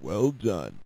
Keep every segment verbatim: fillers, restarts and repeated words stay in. Well done.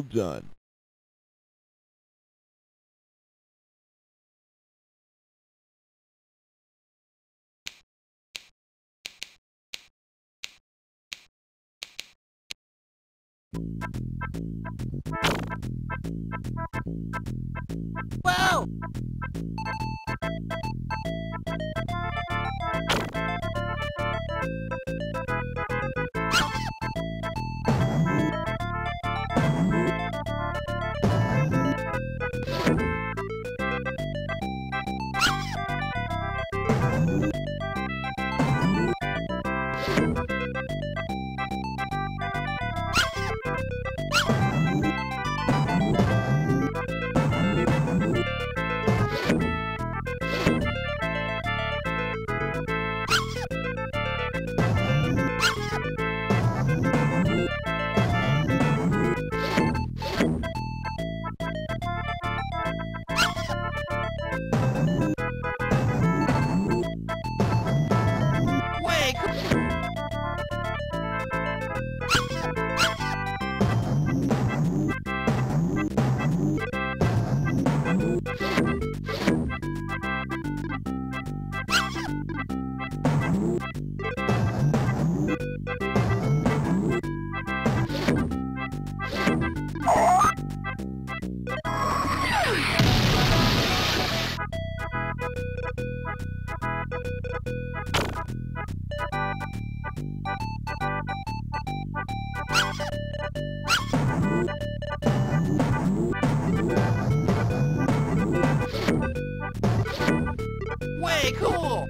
well done. Whoa! Way cool!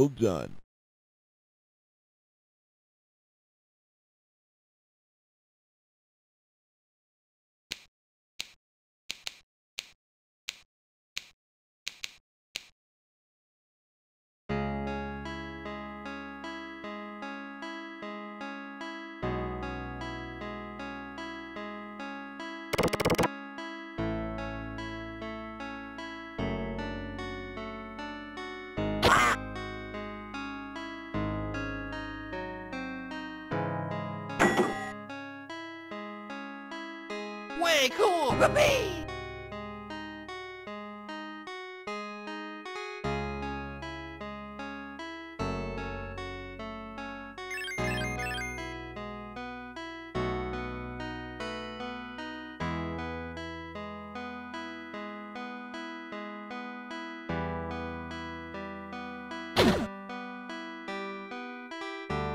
so done. Way cool, baby!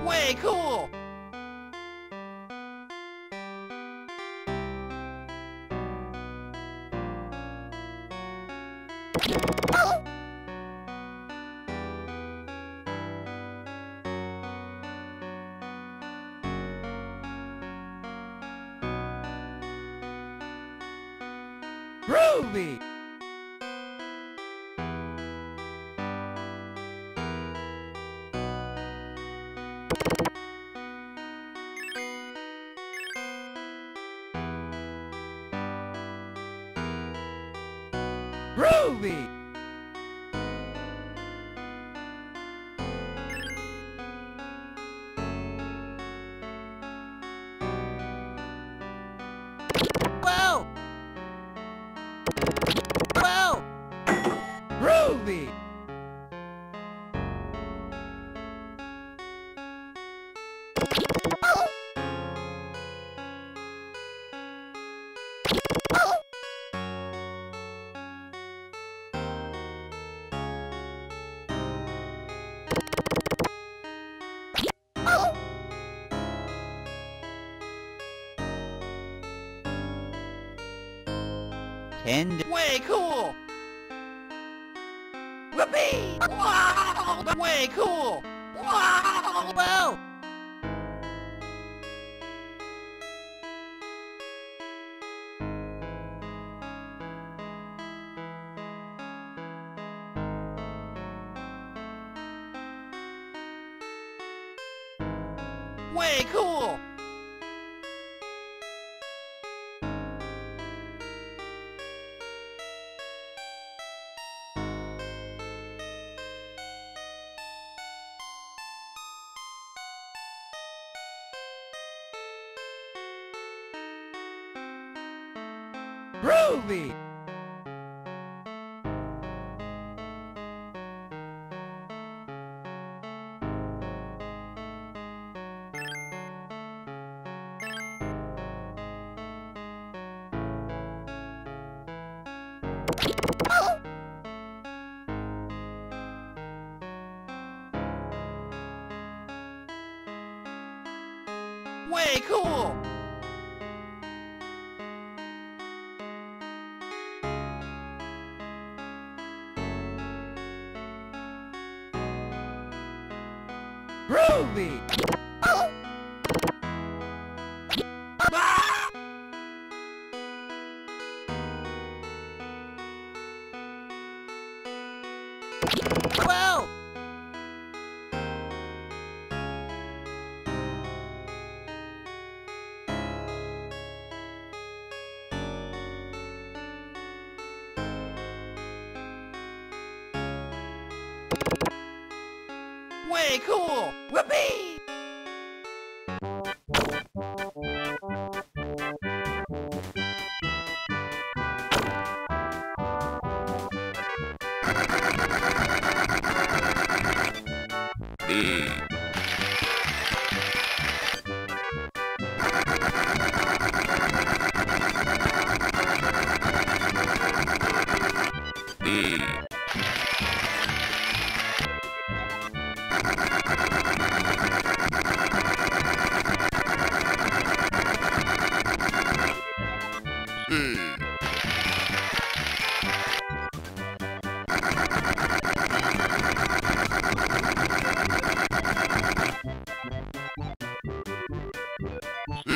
Way cool! Ruby! Ruby! Ruby! And way cool! Whoopee! Wow! Way cool! Wow! Wow! Way cool! Ruby! Way cool! Ruby! Oh. Ah. Wow! Way cool! Whoopee! E. Well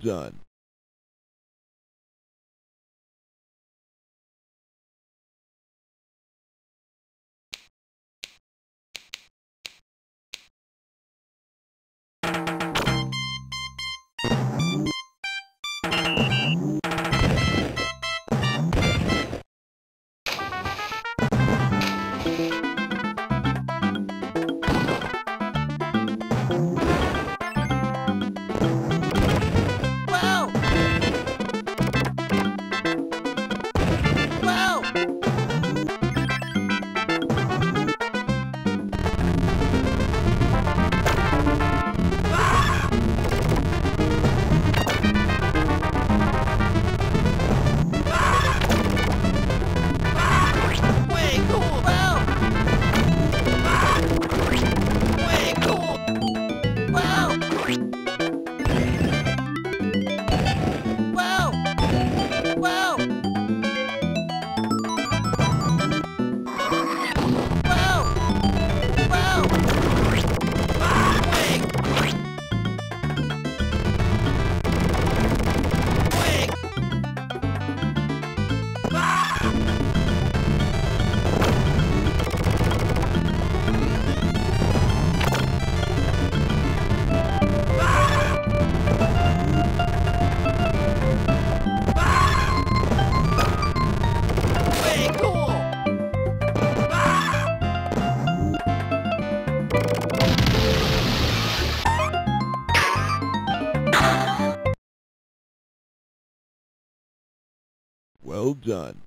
done. Well done.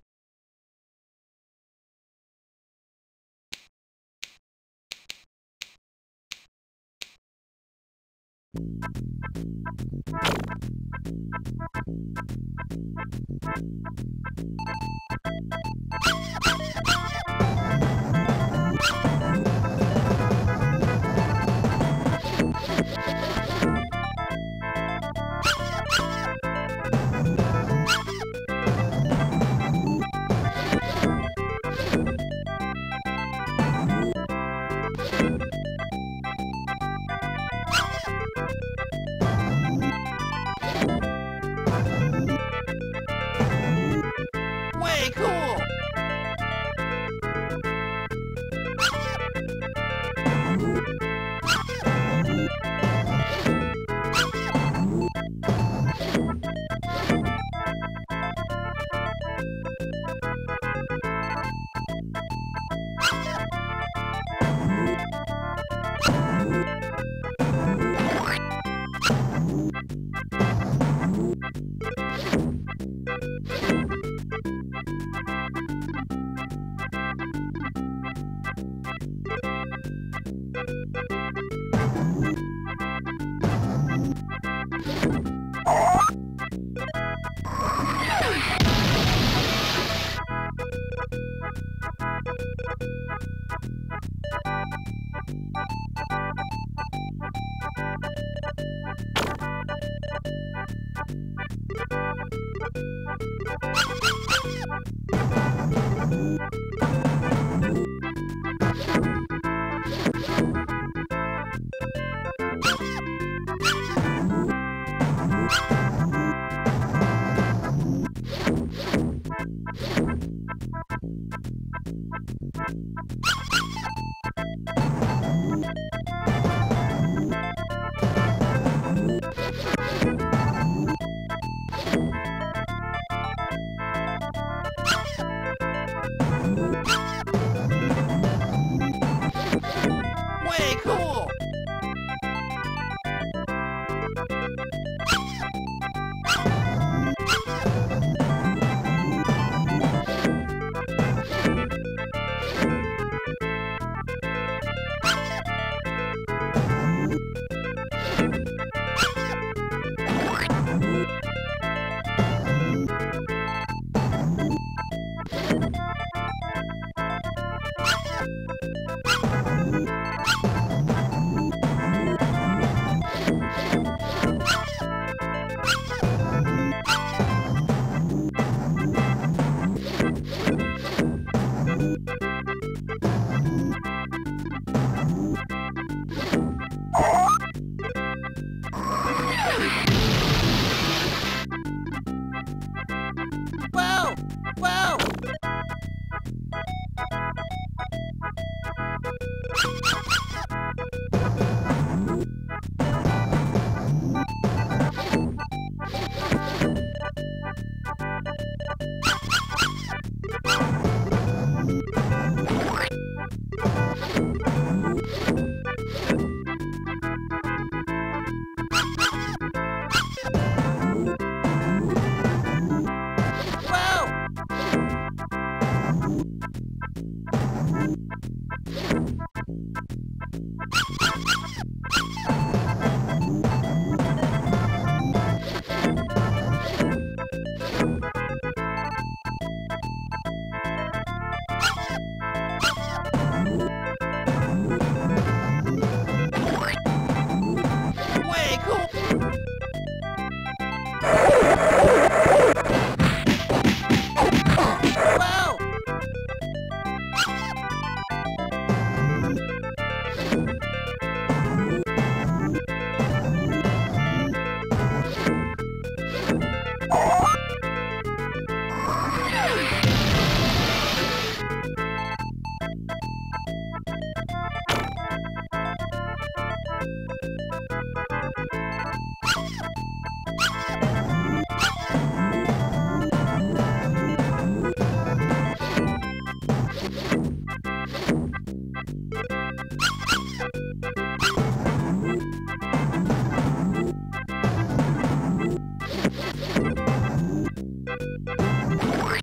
What?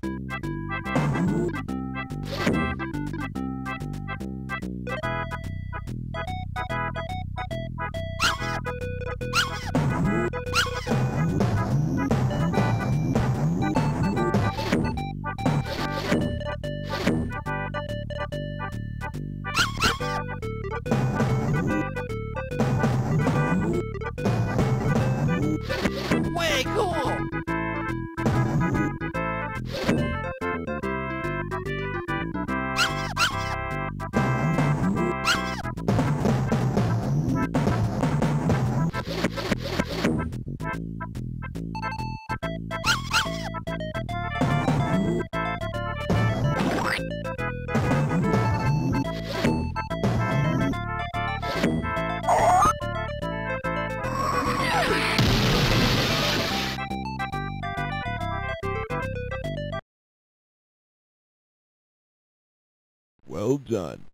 Well done.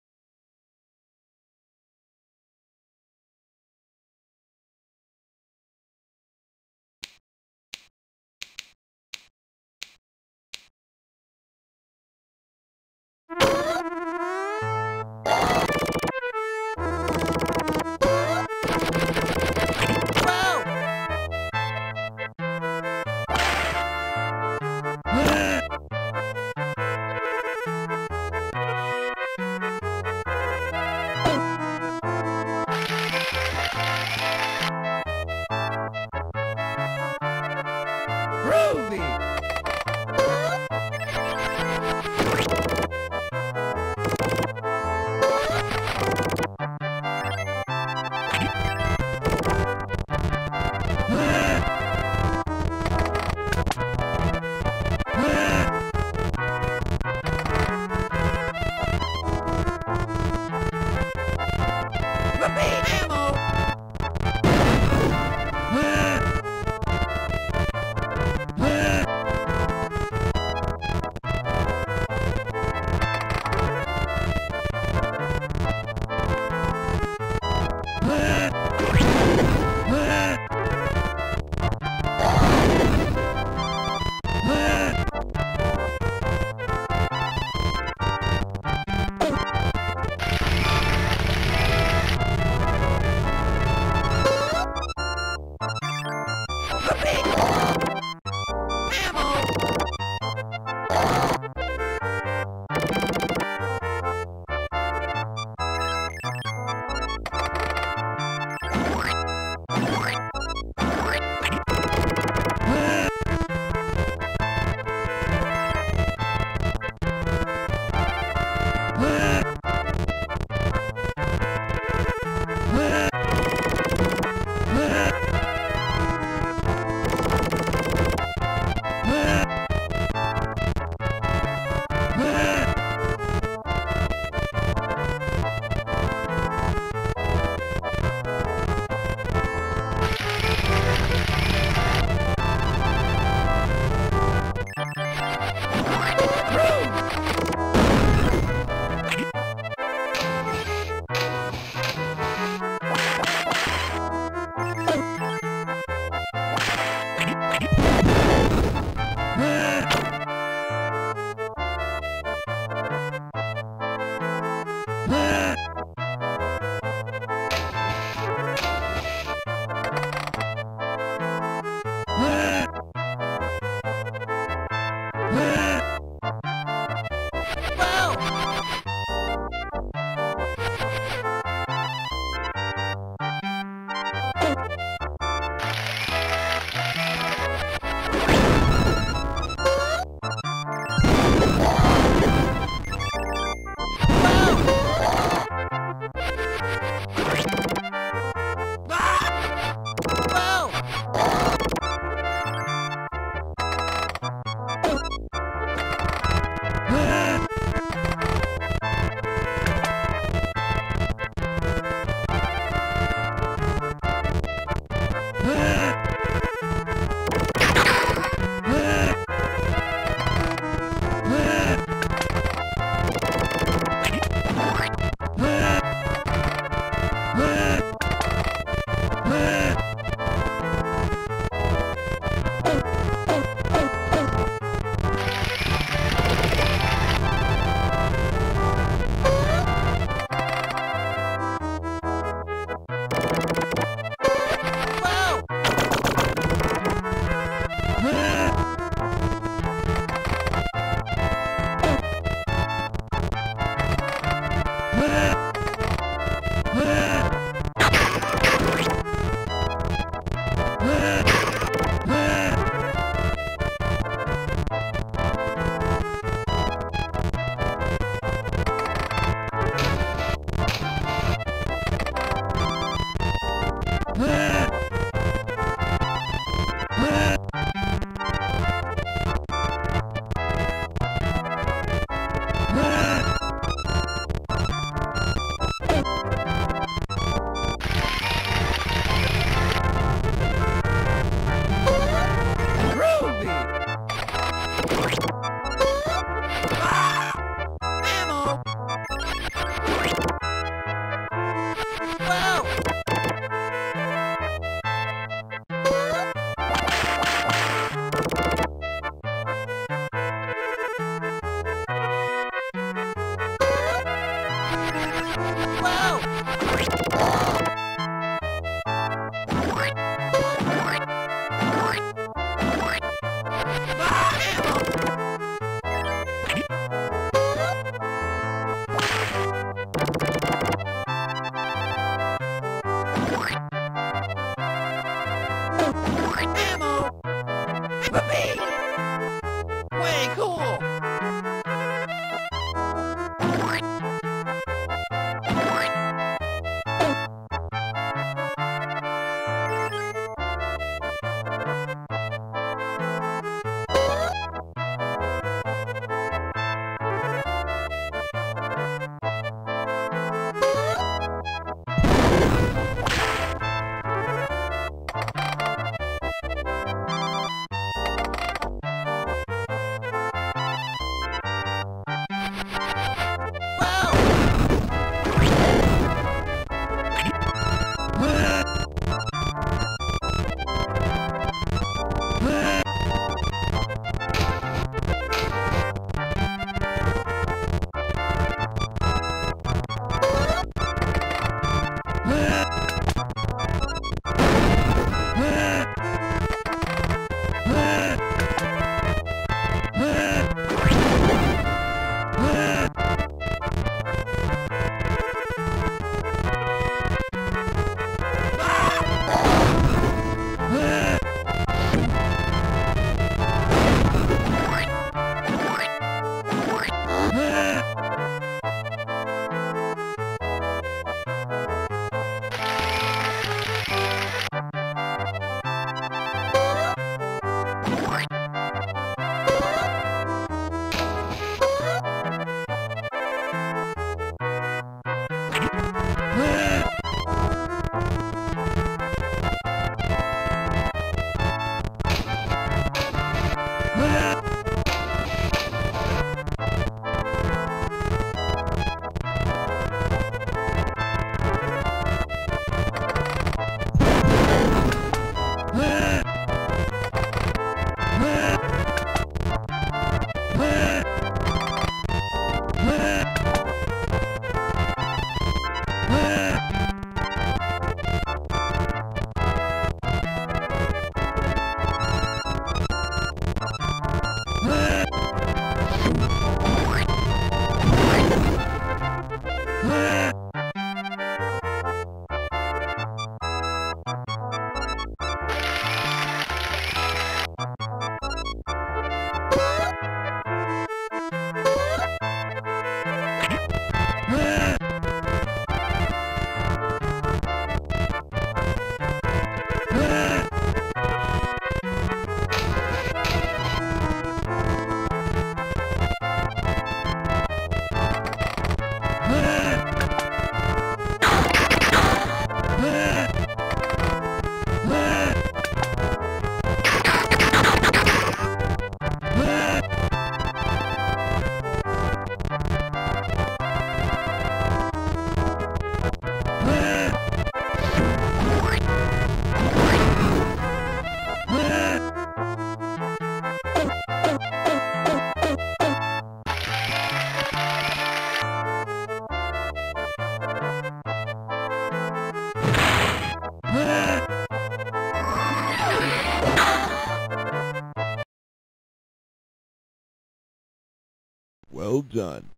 Well done.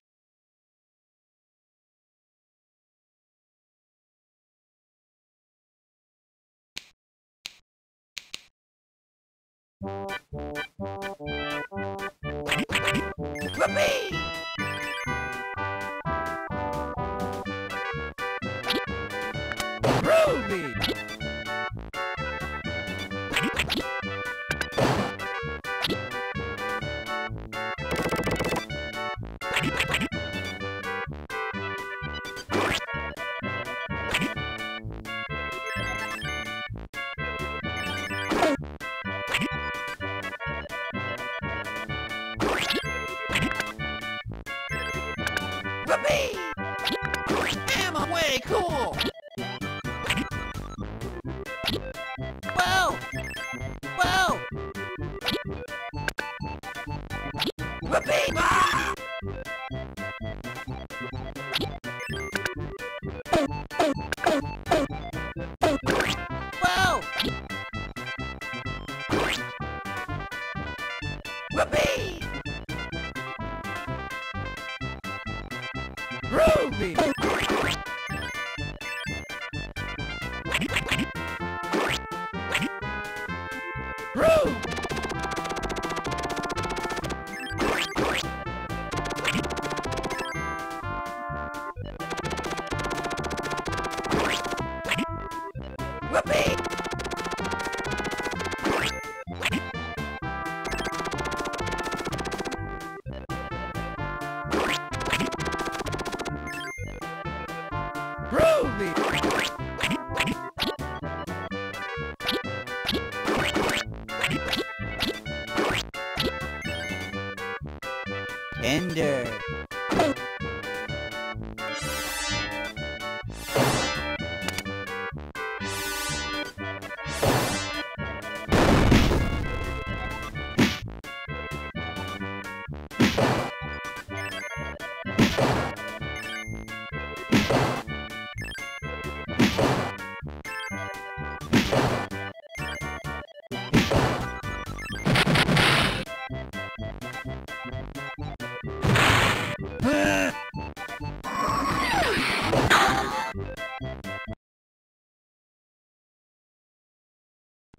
Ruby! Ruby! Cool! Whoa! Whoa! Repeat! Ah! Whoa! Repeat! Ruby! Ruby! Ender!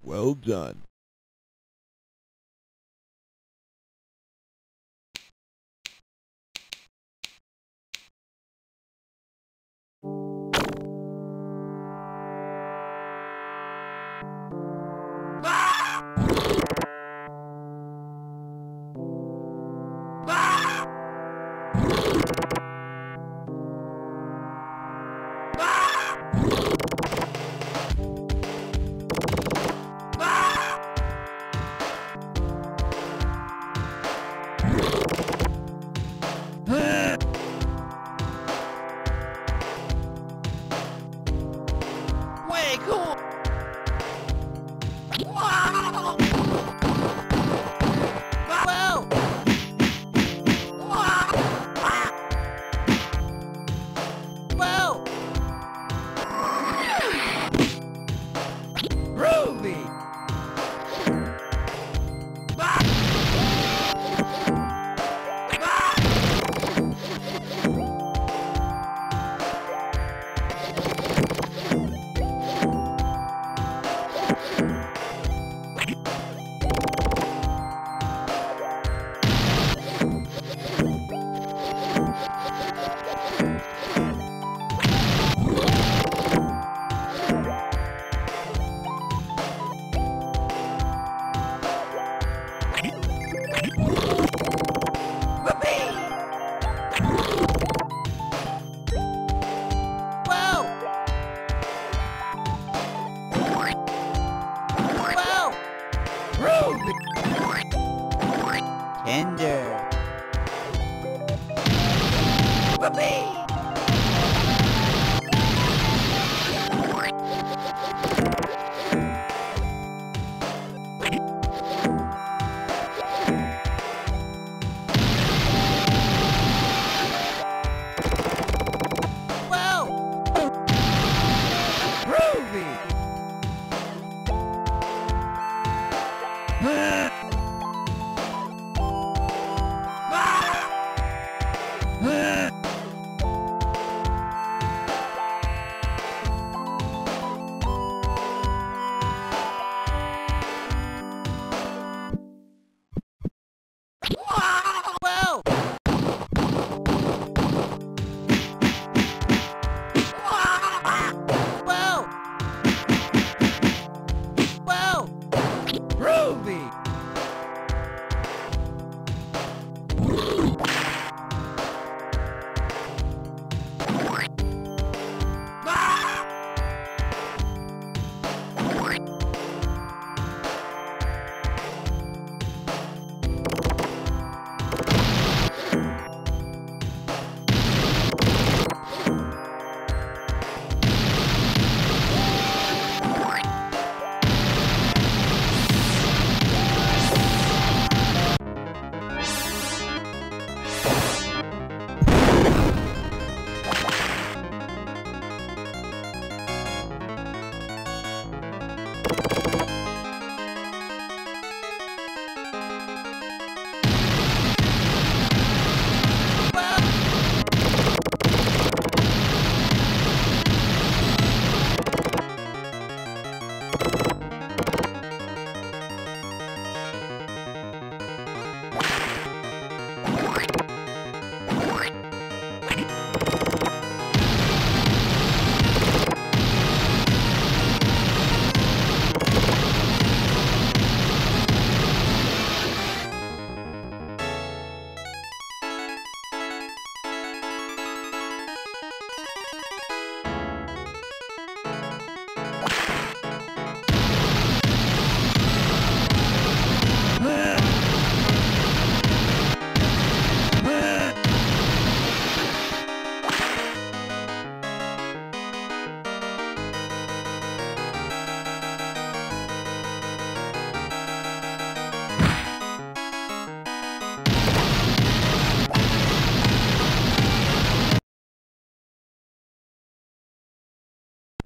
Well done. Wow! Wow! for me!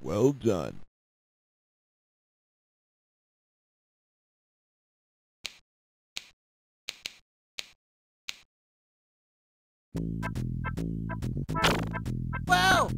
Well done. Whoa! Whoa!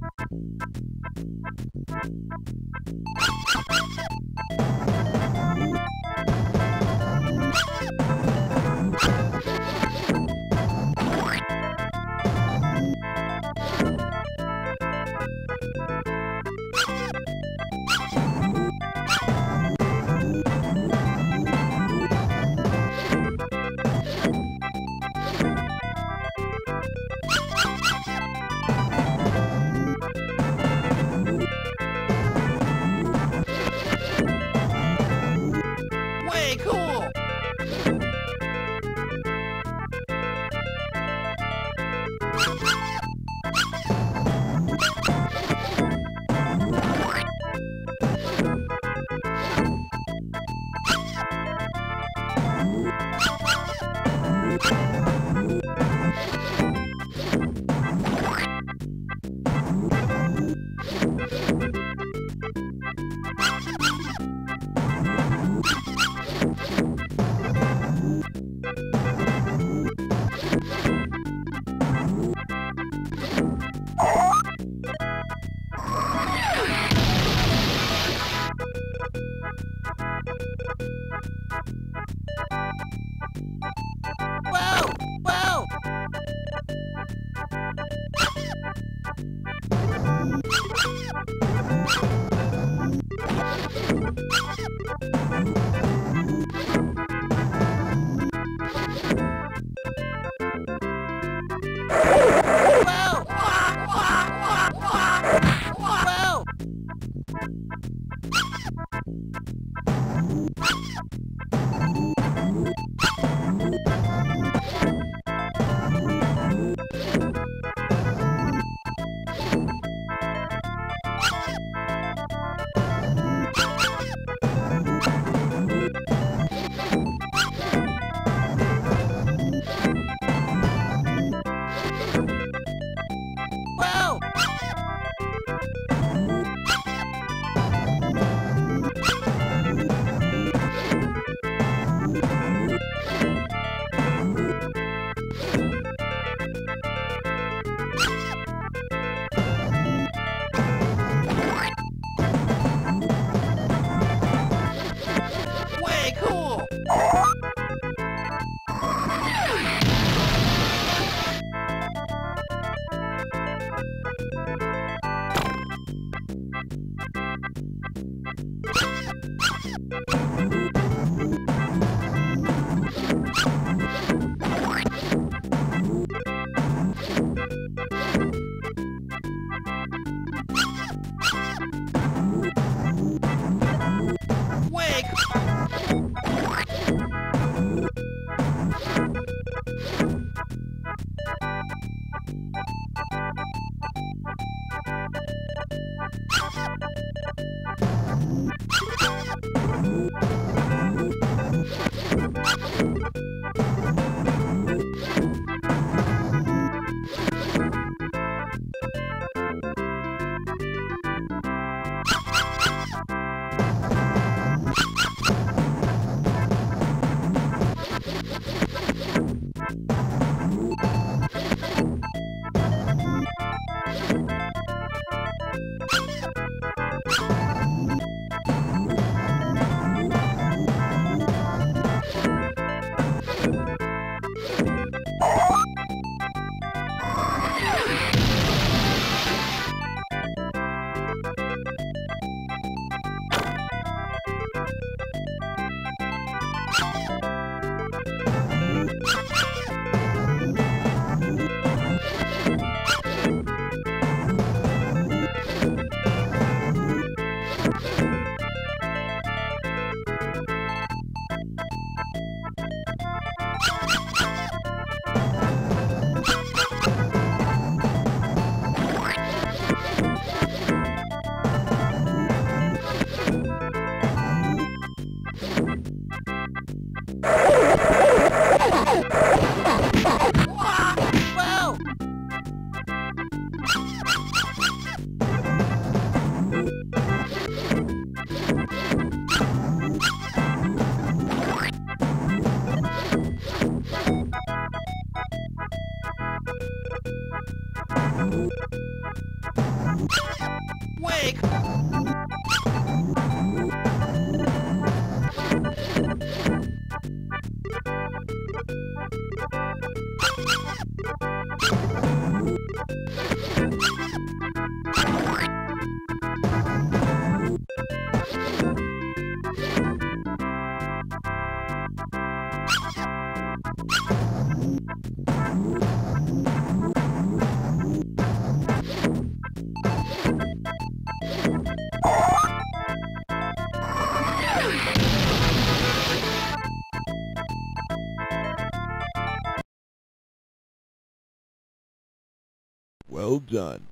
Wake! Well done.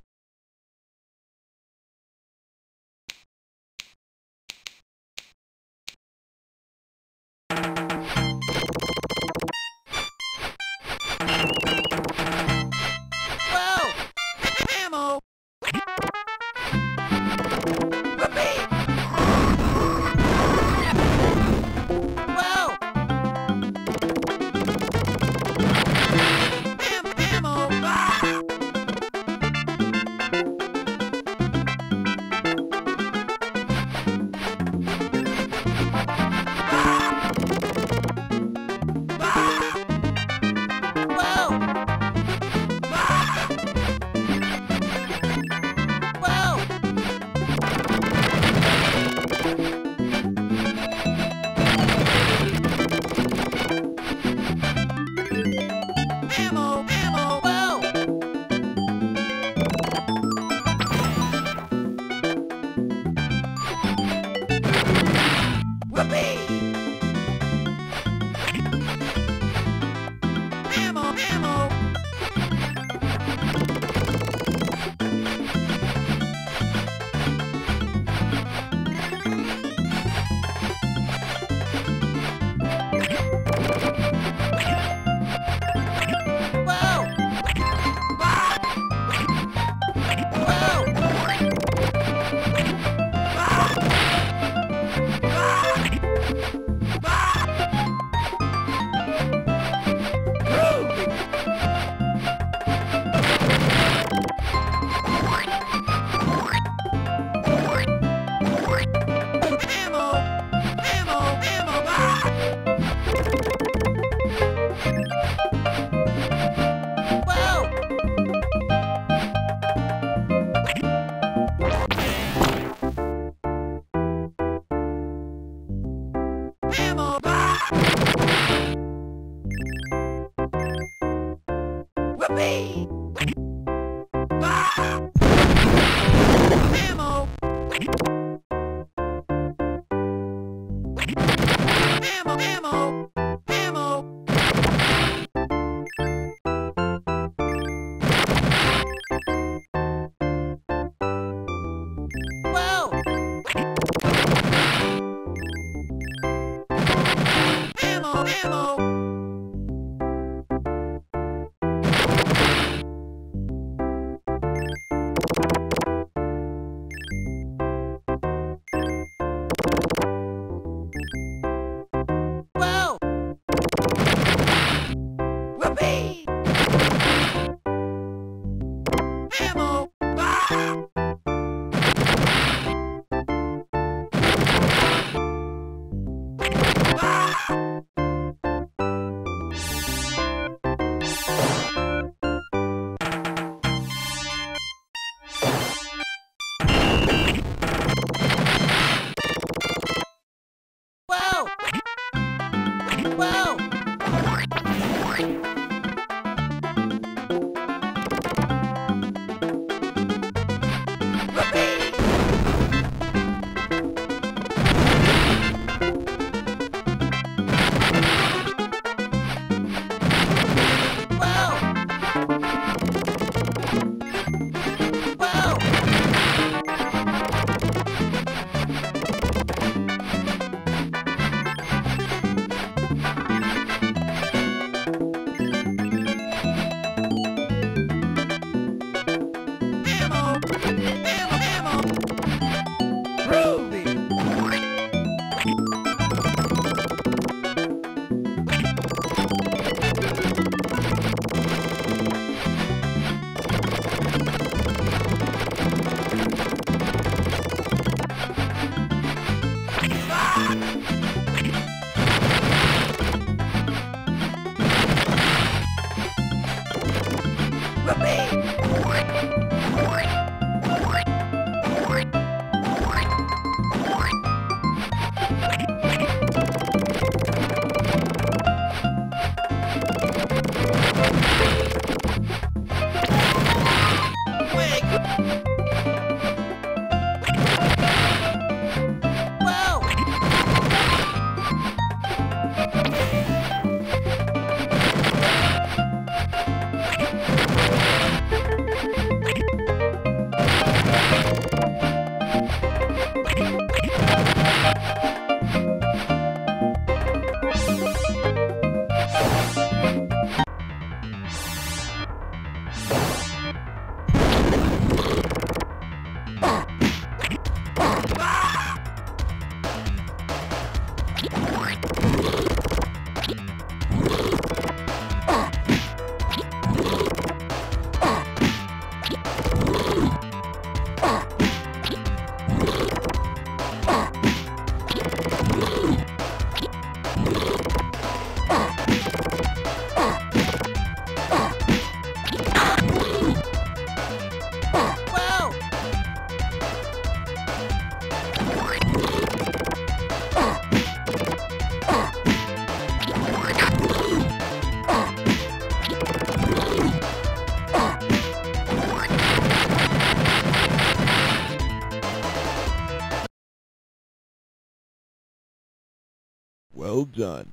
Well done.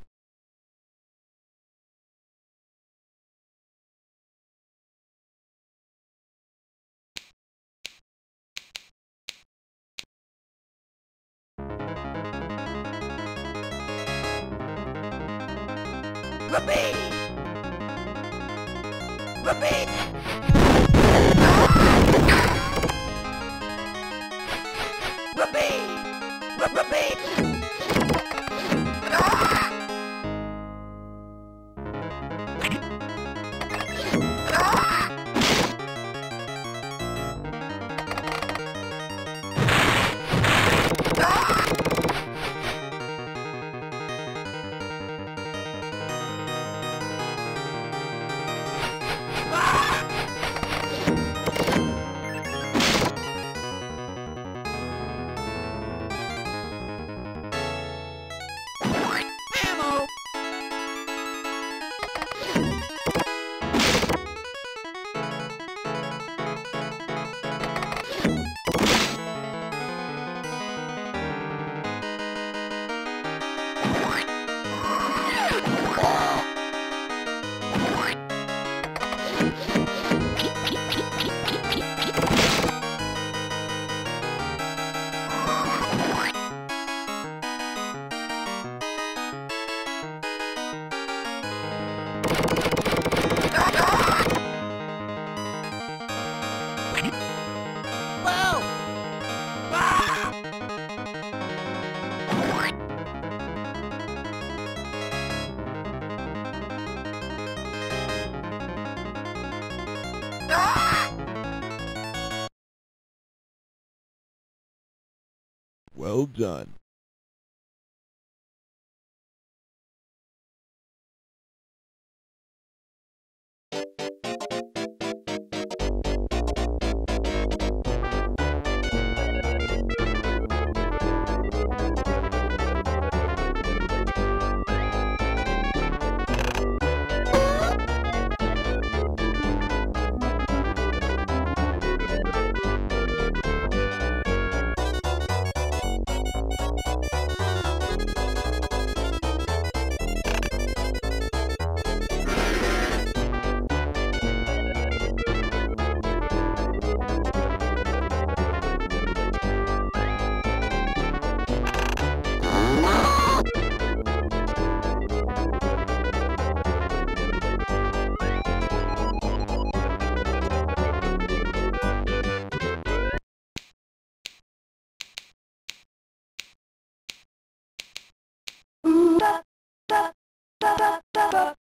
Repeat. Repeat. Well done. Ba ba ba ba ba.